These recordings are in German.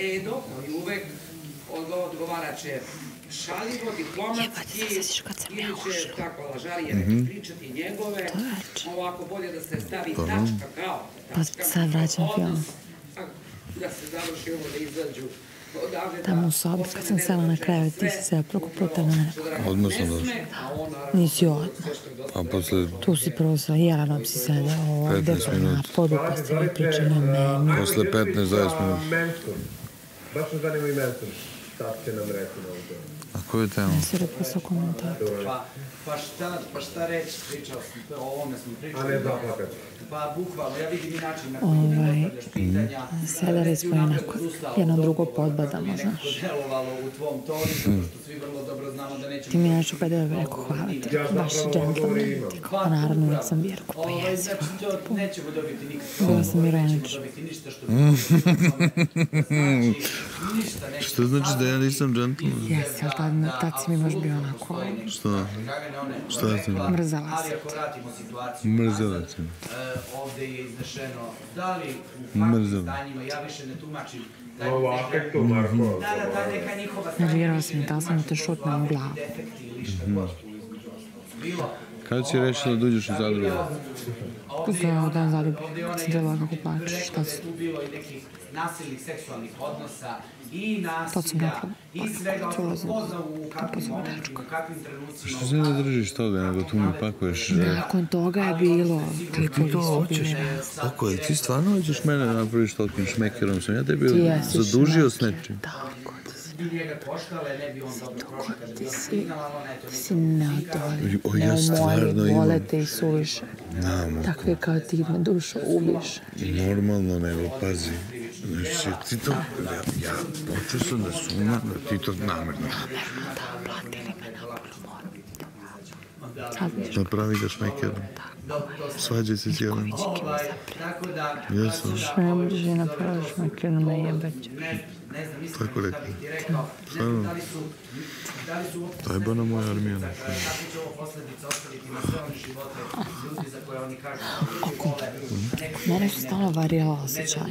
Edo, kao i uvek, odgovarat će šaljivo, diplomatski, ili će tako lažarije pričati njegove, ovako bolje da se stavi tačka kao tačka, odnos, da se završi ovo, da izađu. Tamo u sobi, kad sam sela na kraju, ti si se preko puta na neko. Odmah sam došla. Nisi odmah. Tu si prvo sa Jelanom si sedeo ovde, na poduka ste mi pričali o meni. Posle 15-20 minuta. Baš me zanima i mentor. Šta ste nam rekli na ovu temu? A koju temu? Ne si rekao sa komentator. Pa šta reći, pričao sam, o ovome smo pričali. A ne da plakati. Pa bukvalno, ja vidim i način na koji ne postavljaš pitanja. Sedeli smo inako, jedno drugo podbadamo, znaš. Ti mi inače u PDV rekao, hvala ti, baš džentlmen. Pa naravno, uvijek sam Virku, pa jezi, hvala ti puno. Bila sam Irenić. Što znači da ja nisam džentlmen? Jesi, ali tad si mi baš bio onako... Što? Što je ti? Mrzela si ti. Mrzela si ti. Ovde je iznešeno da li u faktim stanjima, ja više ne tumačim da neka njihova stanjima nervirao sam i da sam te šutnao u glavu. Kada si rešila da uđeš u Zadrugu? Za dan Zadrugu, kad si delala kako plaćeš, šta si? Nasilnih seksualnih odnosa i nasilja i svega ono pozna u kakvim momentima, u kakvim trenucima. Što se ne držiš toga, nego tu mi pakuješ? Nakon toga je bilo. Ti to hoćeš? Tako je, ti stvarno hoćeš mene da napraviš tolkim šmekerom sam. Ja te bio zadužio s nečim. Tako je. Ti si neodoljiv. Ja stvarno imam. Volete i suviše. Takve kao ti me dušo ubiš. Normalno, nego pazi. Ti to... Ja počeo sam da sumnjam da ti to namerno. Namerno, da, platili me na polomoru. Napravi ga šmekerom. Svađaj se s Jelenom. Jesam. Šmeđi napravi šmekerom me jebeće. Tako rekao. Stvarno. Tajbana moja armija na kraju. Oko. Mene su stalo varirala osjećanja.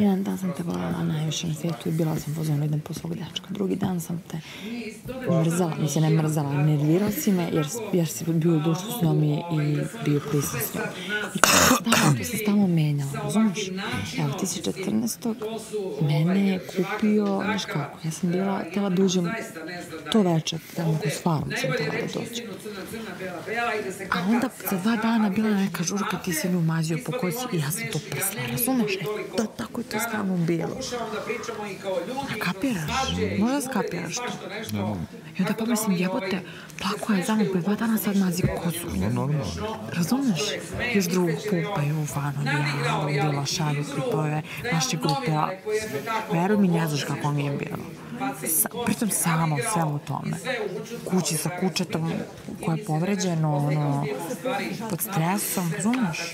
Jedan dan sam te voljela najviše na svijetu i bila sam pozvana idem po svog dečka. Drugi dan sam te mrzala, mislim ne mrzala, nervirao si me jer si bio u dušu s njom i bio prisan s njom. I to se stalno menjalo, znaš? Evo, ti si 14. Mene je kupio, znaš kako, ja sam bila, tela da uđem to večer, da mogu s farom sam tela da dođem. A onda za 2 dana bila neka žurka, ti si mi umazio po koci i ja sam to prsla, razumeš? E, tako je to stvarno bilo. Kapiraš? Možda skapiraš to? I onda pa mislim, jebote, plako je za mnom, pa 2 dana sad mazi kocu. Razumeš? Još drugu pupa, Jovano, Nijana, Ludila, Šavi, Kripove, naše grupe, a veruj mi, ne znaš kako mi je bilo. Pritom sama u svemu tome. Kući sa kućetom koje je povređeno, ono, pod stresom, razumeš?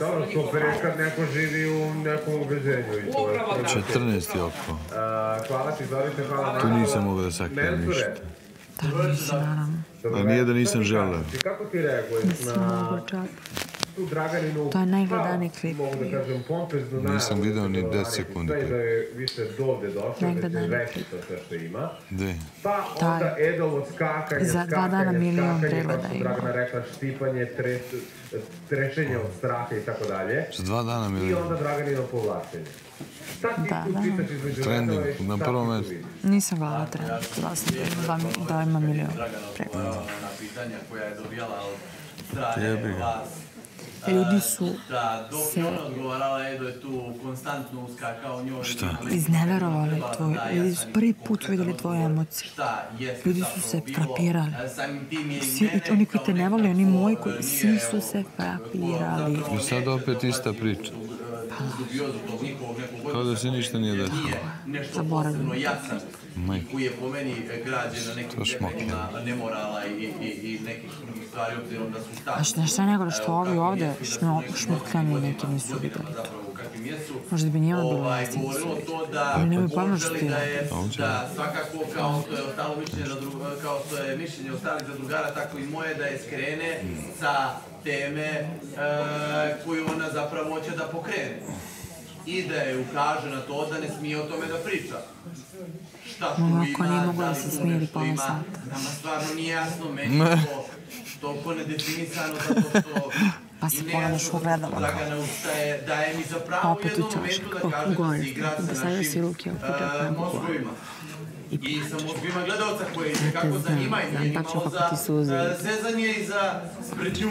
Dobro, super je kad neko živi u nekom ubeđenju. 14. oko. Tu nisam mogao da sakrijem ništa. Da, nisam, naravno. A nije da nisam želeo. Da si mogao čak. To je najgledaniji klip. Nisam video ni 10 sekundi. Najgledaniji klip. Gde? Taj. Za 2 dana milion pregleda ima. Za 2 dana milion. Da, da. Trending, na prvo mesto. Nisam gledala trending. Gledala sam da ima milion pregleda. Jebi ga. Ljudi su se izneverovali, ljudi su prvi put vidjeli tvoje emocije, ljudi su se frapirali, oni koji te ne vole, oni moji koji svi su se frapirali. I sad opet ista priča. Kao da se ništa nije desilo. Zaboravljeno. To šmokljeno. Znači, nešto je nego što ovi ovde šmokljeni neki nisu videli to. Možda bi njima bilo vlasti nisu videli. Ali ne bi pojma što ti je. Kao što je mišljenje ostalih zadrugara, tako i moje da je skrene sa teme koju ona zapravo hoće da pokrene. i da je ukaže na to da ne smije o tome da priča. Šta tu ima, da li tu nešto ima, nama stvarno nije jasno, meni je to toliko nedefinisano, zato što i nejasno da ga naustaje, daje mi zapravo u jednom momentu da kaže da si igrač sa našim mozgovima. I sa mozgovima gledalca koje je nekako zanimanje, je imao za zezanje i za spretnju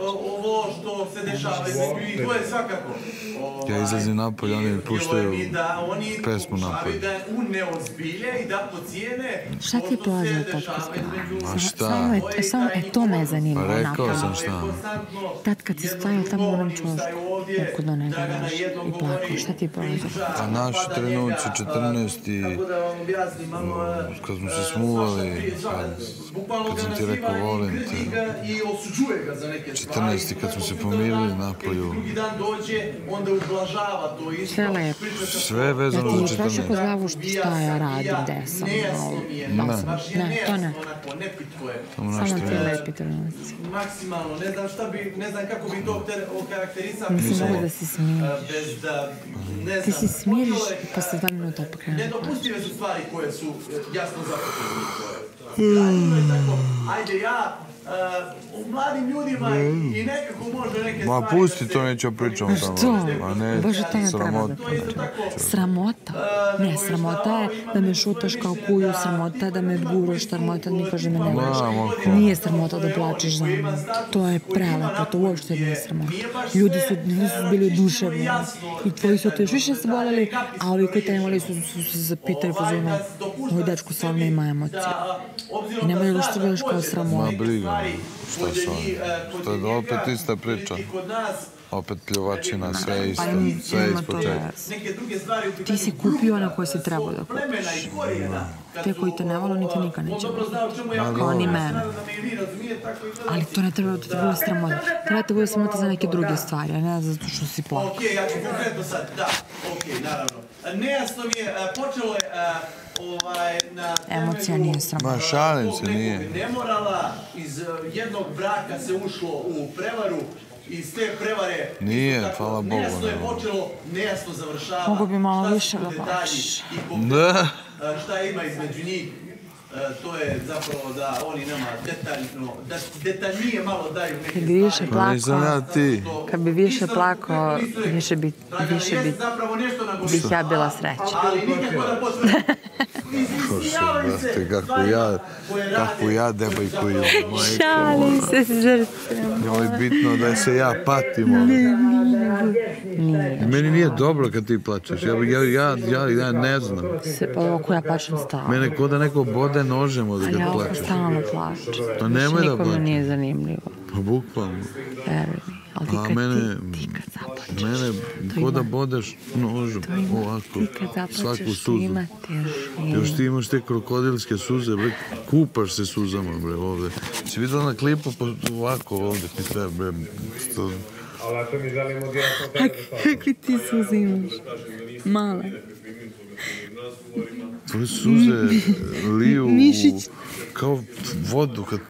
ovo što se dešava i to je svakako. Ja izlazim napolje, oni puštaju pesmu napolje. Šta ti je prolazio od tačka sprava? Samo je to me zanimalo napolje. Rekao sam šta. Tad kad si stojao tamo u onom čulošku, oko do njega daš i plakao, šta ti je prolazio? A naši trenuci, 14 i... Kad smo se smuvali, kad sam ti rekao volim te, 14. kad smo se pomirili napolju, sve lepo. Sve je vezano za 14. Ja ti tražio po glavu šta ja radim, gde sam, da sam. Ne, to ne. Samo ti lepi trenuci. Mislim mogu da se smiriš. Ti se smiriš i posle 2 minuta pokrenu. Nedopustive su stvari koje su jasno započeli koje. Radimo je tako, ajde ja, u mladim ljudima i nekako možda neke stvari... Ma pusti, to neću pričam tamo. Što? Bože, to ne treba da pričam. Sramota? Ne, sramota je da me šutaš kao kuju, sramota je da me guraš, sramota da mi kaže me ne voliš. Nije sramota da plačeš za mnom. To je prelepo, to uopšte nije sramota. Ljudi su bili oduševljeni i tvoji su to još više se voleli, a ovi koji te ne voli su se zapitali po zovima ovo dečko samo ima emocije. I ne možeš to gledaš kao sramota. Šta su oni? To je opet ista priča. Opet pljuvačina, sve isto, sve ispočetka. Ti si kupio ona koja si trebao da kupiš. Te koji te ne vole, oni te nikad neće voliti. Kao ni mene. Ali to ne treba da te bude sramota. Treba da te bude sramota za neke druge stvari, a ne zato što si plakao. Ok, ja ću konkretno sad, da, ok, naravno. Nejasno mi je, počelo je... Emocija nije sramota. Ma šalim se, nije. Nemorala, iz jednog braka se ušlo u prevaru. Iz te prevare... Nije, hvala Bogu. Nejasno je počelo, nejasno završava. Mogu bi malo više da baš. Da. Šta ima između njih, to je zapravo da oni nama detaljnije malo daju neke stvari. Kad bi više plakao, više bih ja bila sreća. Ali nikako da potvrdim. Kako ja debajkuju. Šali se s žrtvom. Ovo je bitno da se ja patim. Meni nije dobro kad ti plačeš. Ja ne znam. Ovako ja plačem stalno. Mene ko da neko bode nožem od kada plačeš. Ja stalno plačem. To nemoj da plačem. Nikome nije zanimljivo. Pa bukvalno. Verujem. Ali ti kad zaplačeš, to ima, ti kad zaplačeš, ima težinu. Još ti imaš te krokodilske suze, bre, kupaš se suzama, bre, ovde. Si videla na klipu, ovako, ovde ti sve, bre, to... Kakve ti suze imaš? Male. Tvoje suze liju kao vodu kad...